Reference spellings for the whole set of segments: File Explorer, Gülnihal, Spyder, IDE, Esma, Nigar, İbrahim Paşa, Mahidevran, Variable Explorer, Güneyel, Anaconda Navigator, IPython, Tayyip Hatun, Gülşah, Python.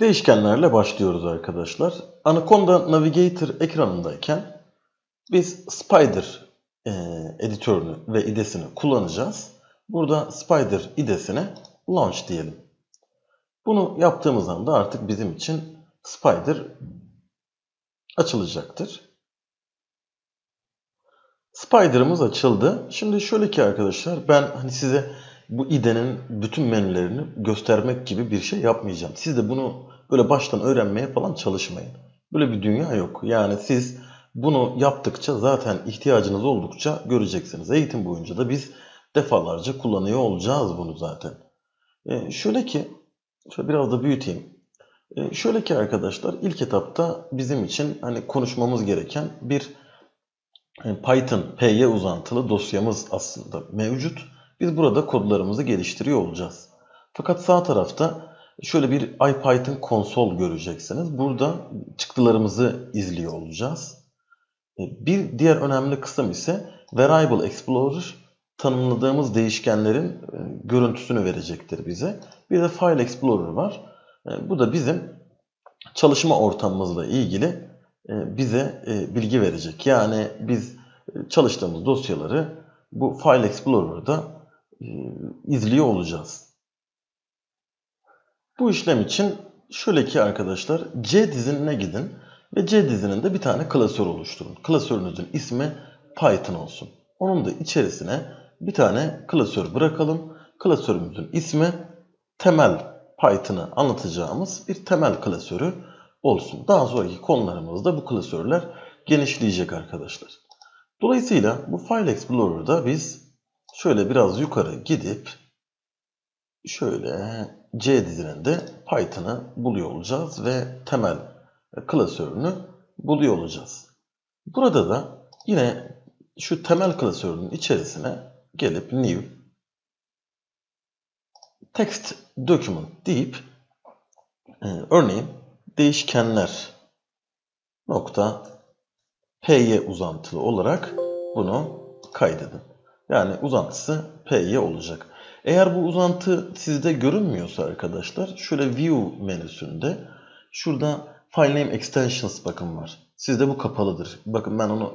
Değişkenlerle başlıyoruz arkadaşlar. Anaconda Navigator ekranındayken biz Spyder editörünü ve idesini kullanacağız. Burada Spyder idesine launch diyelim. Bunu yaptığımız anda artık bizim için Spyder açılacaktır. Spyder'ımız açıldı. Şimdi şöyle ki arkadaşlar, ben hani size bu IDE'nin bütün menülerini göstermek gibi bir şey yapmayacağım. Siz de bunu böyle baştan öğrenmeye falan çalışmayın. Böyle bir dünya yok. Yani siz bunu yaptıkça zaten ihtiyacınız oldukça göreceksiniz. Eğitim boyunca da biz defalarca kullanıyor olacağız bunu zaten. Şöyle biraz da büyüteyim. Şöyle ki arkadaşlar, ilk etapta bizim için hani konuşmamız gereken bir Python P'ye uzantılı dosyamız aslında mevcut. Biz burada kodlarımızı geliştiriyor olacağız. Fakat sağ tarafta şöyle bir IPython konsol göreceksiniz. Burada çıktılarımızı izliyor olacağız. Bir diğer önemli kısım ise Variable Explorer tanımladığımız değişkenlerin görüntüsünü verecektir bize. Bir de File Explorer var. Bu da bizim çalışma ortamımızla ilgili bize bilgi verecek. Yani biz çalıştığımız dosyaları bu File Explorer'da izliyor olacağız. Bu işlem için şöyle ki arkadaşlar, C dizinine gidin ve C dizininde bir tane klasör oluşturun. Klasörünüzün ismi Python olsun. Onun da içerisine bir tane klasör bırakalım. Klasörümüzün ismi temel Python'ı anlatacağımız bir temel klasörü olsun. Daha sonraki konularımızda bu klasörler genişleyecek arkadaşlar. Dolayısıyla bu File Explorer'da biz şöyle biraz yukarı gidip şöyle C dizininde Python'ı buluyor olacağız ve temel klasörünü buluyor olacağız. Burada da yine şu temel klasörünün içerisine gelip new text document deyip örneğin değişkenler nokta P'ye uzantılı olarak bunu kaydedin. Yani uzantısı P'ye olacak. Eğer bu uzantı sizde görünmüyorsa arkadaşlar, şöyle View menüsünde şurada File Name Extensions bakın var. Sizde bu kapalıdır. Bakın ben onu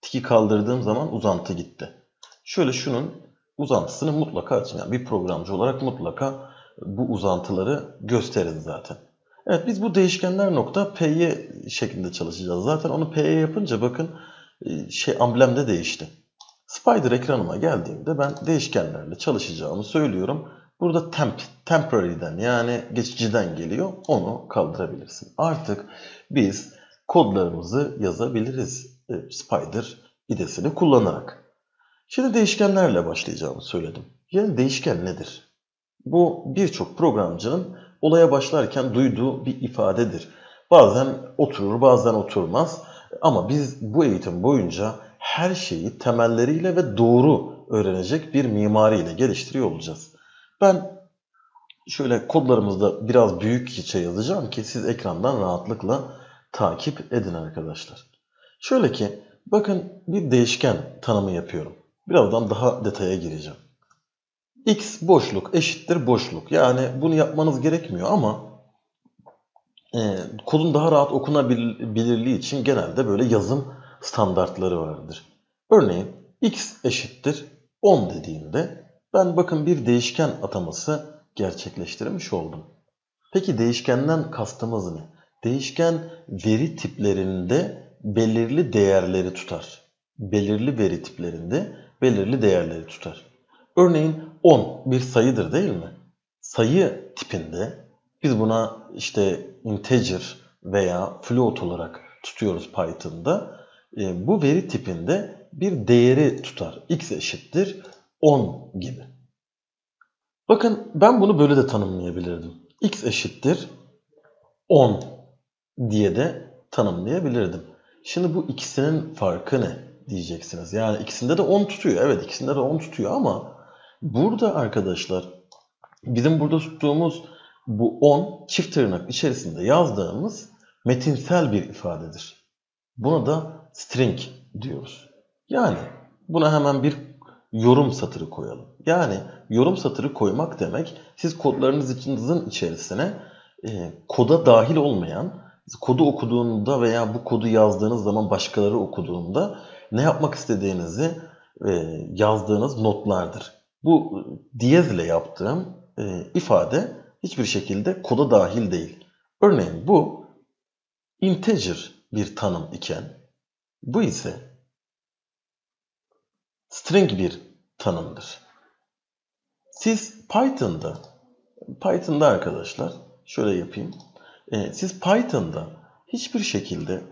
tiki kaldırdığım zaman uzantı gitti. Şöyle şunun uzantısını mutlaka açın. Yani bir programcı olarak mutlaka bu uzantıları gösterin zaten. Evet, biz bu değişkenler nokta P'ye şeklinde çalışacağız. Zaten onu P'ye yapınca bakın amblemde değişti. Spyder ekranıma geldiğimde ben değişkenlerle çalışacağımı söylüyorum. Burada temporary'den yani geçiciden geliyor. Onu kaldırabilirsin. Artık biz kodlarımızı yazabiliriz Spyder idesini kullanarak. Şimdi değişkenlerle başlayacağımı söyledim. Yani değişken nedir? Bu birçok programcının olaya başlarken duyduğu bir ifadedir. Bazen oturur, bazen oturmaz. Ama biz bu eğitim boyunca her şeyi temelleriyle ve doğru öğrenecek bir mimariyle geliştiriyor olacağız. Ben şöyle kodlarımızda biraz büyükçe yazacağım ki siz ekrandan rahatlıkla takip edin arkadaşlar. Şöyle ki bakın, bir değişken tanımı yapıyorum. Birazdan daha detaya gireceğim. X boşluk eşittir boşluk. Yani bunu yapmanız gerekmiyor ama kodun daha rahat okunabilirliği için genelde böyle yazım standartları vardır. Örneğin X eşittir 10 dediğimde ben bakın bir değişken ataması gerçekleştirmiş oldum. Peki değişkenden kastımız ne? Değişken veri tiplerinde belirli değerleri tutar. Belirli veri tiplerinde belirli değerleri tutar. Örneğin 10 bir sayıdır değil mi? Sayı tipinde biz buna işte integer veya float olarak tutuyoruz Python'da. Bu veri tipinde bir değeri tutar. X eşittir 10 gibi. Bakın ben bunu böyle de tanımlayabilirdim. X eşittir 10 diye de tanımlayabilirdim. Şimdi bu ikisinin farkı ne diyeceksiniz. Yani ikisinde de 10 tutuyor. Evet, ikisinde de 10 tutuyor ama burada arkadaşlar bizim burada tuttuğumuz bu 10 çift tırnak içerisinde yazdığımız metinsel bir ifadedir. Buna da string diyoruz. Yani buna hemen bir yorum satırı koyalım. Yani yorum satırı koymak demek, siz kodlarınızın içerisine koda dahil olmayan, kodu okuduğunda veya bu kodu yazdığınız zaman başkaları okuduğunda ne yapmak istediğinizi yazdığınız notlardır. Bu diyezle yaptığım ifade hiçbir şekilde koda dahil değil. Örneğin bu integer bir tanım iken bu ise string bir tanımdır. Siz Python'da arkadaşlar şöyle yapayım. Siz Python'da hiçbir şekilde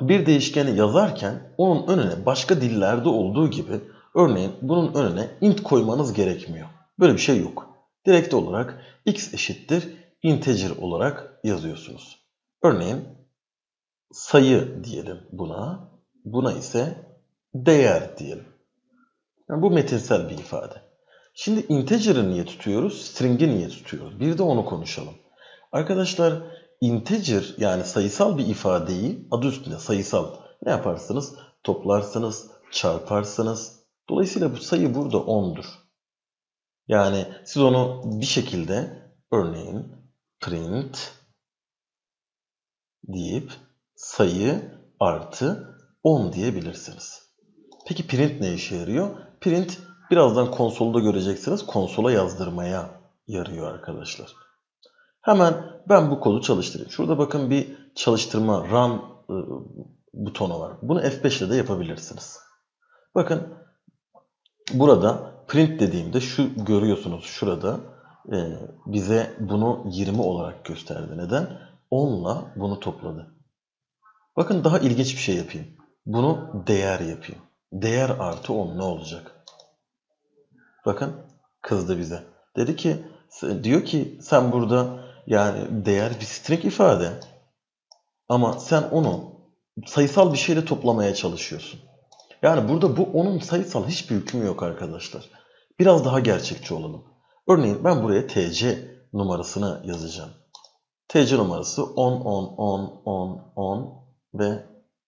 bir değişkeni yazarken onun önüne başka dillerde olduğu gibi örneğin bunun önüne int koymanız gerekmiyor. Böyle bir şey yok. Direkt olarak x eşittir integer olarak yazıyorsunuz. Örneğin sayı diyelim buna. Buna ise değer diyelim. Yani bu metinsel bir ifade. Şimdi integer'ı niye tutuyoruz? String'i niye tutuyoruz? Bir de onu konuşalım. Arkadaşlar integer yani sayısal bir ifadeyi adı üstünde sayısal ne yaparsınız? Toplarsınız, çarparsınız. Dolayısıyla bu sayı burada 10'dur. Yani siz onu bir şekilde örneğin print deyip sayı artı 10 diyebilirsiniz. Peki print ne işe yarıyor? Print birazdan konsolda göreceksiniz. Konsola yazdırmaya yarıyor arkadaşlar. Hemen ben bu kodu çalıştırayım. Şurada bakın bir çalıştırma run butonu var. Bunu F5 ile de yapabilirsiniz. Bakın burada print dediğimde şu görüyorsunuz şurada bize bunu 20 olarak gösterdi. Neden? 10 ile bunu topladı. Bakın daha ilginç bir şey yapayım. Bunu değer yapayım. Değer artı 10 ne olacak? Bakın kızdı bize. Dedi ki diyor ki sen burada yani değer bir string ifade ama sen onu sayısal bir şeyle toplamaya çalışıyorsun. Yani burada bu onun sayısal hiçbir hükmü yok arkadaşlar. Biraz daha gerçekçi olalım. Örneğin ben buraya TC numarasını yazacağım. TC numarası 10, 10, 10, 10, 10 ve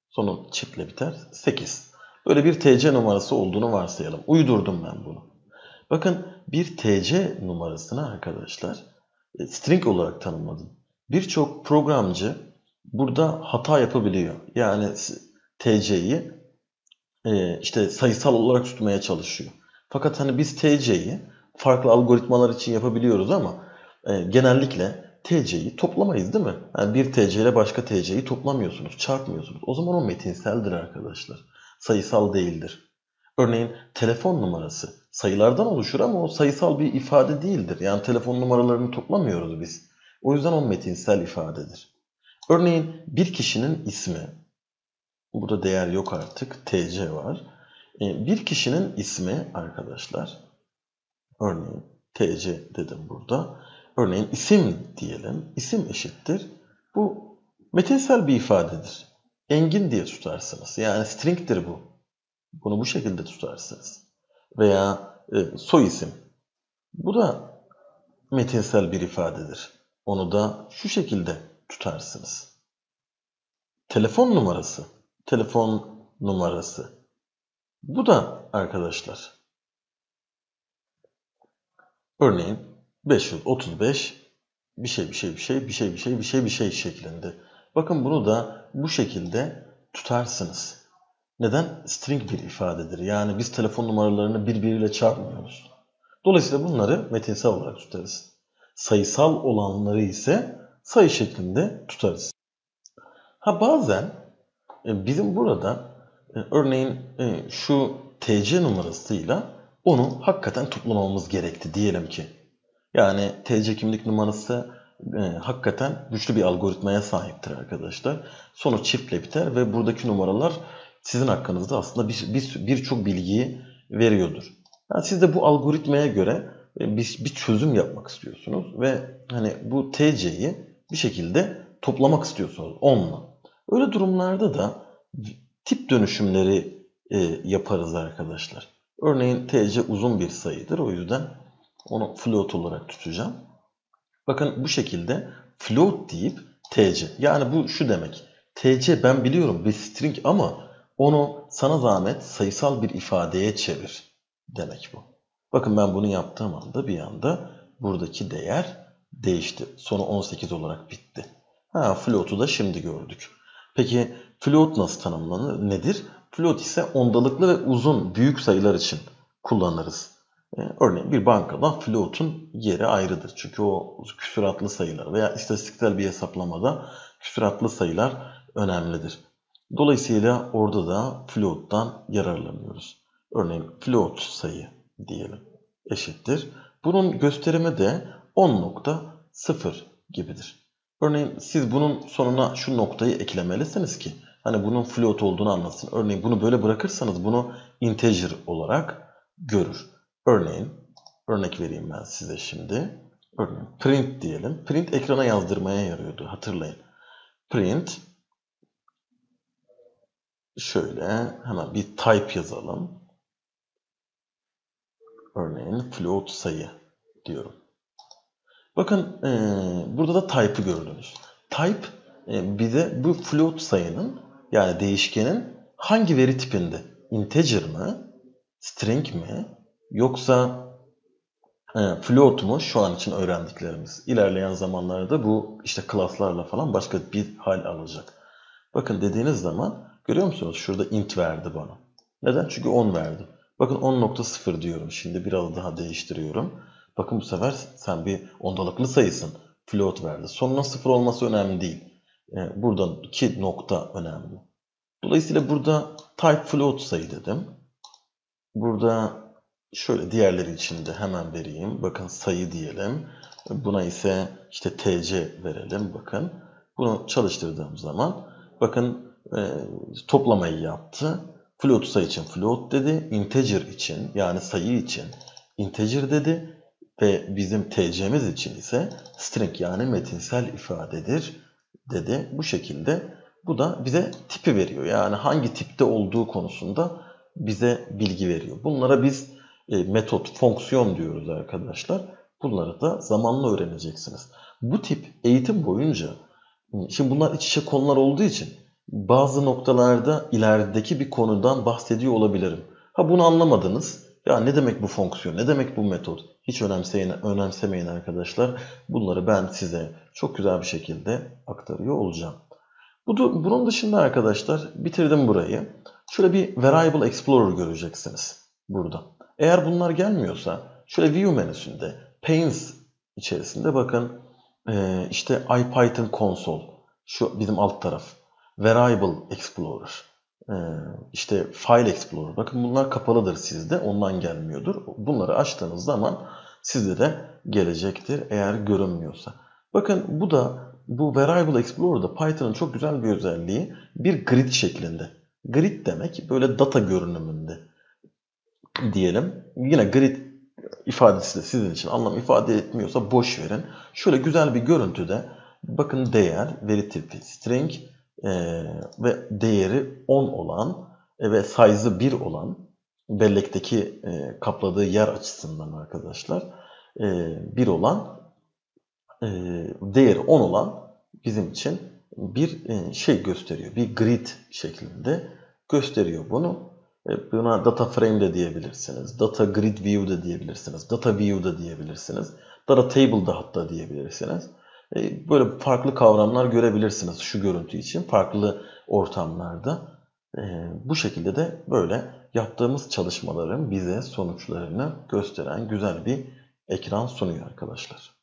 sonu çiple biter 8. Böyle bir TC numarası olduğunu varsayalım. Uydurdum ben bunu. Bakın bir TC numarasını arkadaşlar string olarak tanımladım. Birçok programcı burada hata yapabiliyor. Yani TC'yi işte sayısal olarak tutmaya çalışıyor. Fakat hani biz TC'yi farklı algoritmalar için yapabiliyoruz ama genellikle TC'yi toplamayız değil mi? Yani bir TC ile başka TC'yi toplamıyorsunuz, çarpmıyorsunuz. O zaman o metinseldir arkadaşlar. Sayısal değildir. Örneğin telefon numarası sayılardan oluşur ama o sayısal bir ifade değildir. Yani telefon numaralarını toplamıyoruz biz. O yüzden o metinsel ifadedir. Örneğin bir kişinin ismi. Burada değer yok artık. TC var. Bir kişinin ismi arkadaşlar. Örneğin TC dedim burada. Örneğin isim diyelim. İsim eşittir. Bu metinsel bir ifadedir. Engin diye tutarsınız. Yani string'tir bu. Bunu bu şekilde tutarsınız. Veya soy isim. Bu da metinsel bir ifadedir. Onu da şu şekilde tutarsınız. Telefon numarası. Telefon numarası. Bu da arkadaşlar. Örneğin 535 bir şey şeklinde. Bakın bunu da bu şekilde tutarsınız. Neden? String bir ifadedir. Yani biz telefon numaralarını birbiriyle çarpmıyoruz. Dolayısıyla bunları metinsel olarak tutarız. Sayısal olanları ise sayı şeklinde tutarız. Ha bazen bizim burada örneğin şu TC numarasıyla onu hakikaten toplamamız gerekti diyelim ki. Yani TC kimlik numarası hakikaten güçlü bir algoritmaya sahiptir arkadaşlar. Sonu çiftle biter ve buradaki numaralar sizin hakkınızda aslında birçok bilgiyi veriyordur. Yani siz de bu algoritmaya göre bir çözüm yapmak istiyorsunuz ve hani bu TC'yi bir şekilde toplamak istiyorsunuz onunla. Öyle durumlarda da tip dönüşümleri yaparız arkadaşlar. Örneğin TC uzun bir sayıdır. O yüzden onu float olarak tutacağım. Bakın bu şekilde float deyip TC. Yani bu şu demek. TC ben biliyorum bir string ama onu sana zahmet sayısal bir ifadeye çevir demek bu. Bakın ben bunu yaptığım anda bir anda buradaki değer değişti. Sonu 18 olarak bitti. Ha, float'u da şimdi gördük. Peki float nasıl tanımlanır? Nedir? Float ise ondalıklı ve uzun büyük sayılar için kullanırız. Örneğin bir bankadan float'un yeri ayrıdır. Çünkü o küsuratlı sayılar veya istatistiksel bir hesaplamada küsuratlı sayılar önemlidir. Dolayısıyla orada da float'tan yararlanıyoruz. Örneğin float sayı diyelim eşittir. Bunun gösterimi de 10.0 gibidir. Örneğin siz bunun sonuna şu noktayı eklemelisiniz ki hani bunun float olduğunu anlatsın. Örneğin bunu böyle bırakırsanız bunu integer olarak görür. Örneğin, örnek vereyim ben size şimdi. Örneğin print diyelim. Print ekrana yazdırmaya yarıyordu, hatırlayın. Print şöyle hemen bir type yazalım. Örneğin float sayı diyorum. Bakın burada da type'ı gördünüz. Type bize bu float sayının yani değişkenin hangi veri tipinde? Integer mi? String mi? Yoksa float mu? Şu an için öğrendiklerimiz. İlerleyen zamanlarda bu işte class'larla falan başka bir hal alacak. Bakın dediğiniz zaman görüyor musunuz? Şurada int verdi bana. Neden? Çünkü 10 verdi. Bakın 10.0 diyorum. Şimdi biraz daha değiştiriyorum. Bakın bu sefer sen bir ondalıklı sayısın. Float verdi. Sonuna 0 olması önemli değil. Buradan 2 nokta önemli. Dolayısıyla burada type float sayı dedim. Burada şöyle diğerleri için de hemen vereyim. Bakın sayı diyelim. Buna ise işte tc verelim. Bakın bunu çalıştırdığım zaman bakın toplamayı yaptı. Float sayı için float dedi. Integer için yani sayı için integer dedi. Ve bizim tc'miz için ise string yani metinsel ifadedir dedi. Bu şekilde bu da bize tipi veriyor. Yani hangi tipte olduğu konusunda bize bilgi veriyor. Bunlara biz metot, fonksiyon diyoruz arkadaşlar. Bunları da zamanla öğreneceksiniz. Bu tip eğitim boyunca, şimdi bunlar iç içe konular olduğu için bazı noktalarda ilerideki bir konudan bahsediyor olabilirim. Ha bunu anlamadınız. Ya ne demek bu fonksiyon, ne demek bu metot? Hiç önemsemeyin arkadaşlar. Bunları ben size çok güzel bir şekilde aktarıyor olacağım. Bunun dışında arkadaşlar bitirdim burayı. Şöyle bir Variable Explorer göreceksiniz burada. Eğer bunlar gelmiyorsa şöyle View menüsünde Panes içerisinde bakın işte IPython Console şu bizim alt taraf. Variable Explorer işte File Explorer. Bakın bunlar kapalıdır sizde. Ondan gelmiyordur. Bunları açtığınız zaman sizde de gelecektir eğer görünmüyorsa. Bakın bu Variable Explorer'da Python'ın çok güzel bir özelliği bir grid şeklinde. Grid demek böyle data görünümünde diyelim. Yine grid ifadesi de sizin için anlam ifade etmiyorsa boş verin. Şöyle güzel bir görüntüde bakın değer, veri tipi string ve değeri 10 olan ve size'ı 1 olan bellekteki kapladığı yer açısından arkadaşlar 1 olan değeri 10 olan bizim için bir şey gösteriyor. Bir grid şeklinde gösteriyor bunu. Buna data frame de diyebilirsiniz. Data grid view de diyebilirsiniz. Data view da diyebilirsiniz. Data table da hatta diyebilirsiniz. Böyle farklı kavramlar görebilirsiniz şu görüntü için. Farklı ortamlarda. Bu şekilde de böyle yaptığımız çalışmaların bize sonuçlarını gösteren güzel bir ekran sunuyor arkadaşlar.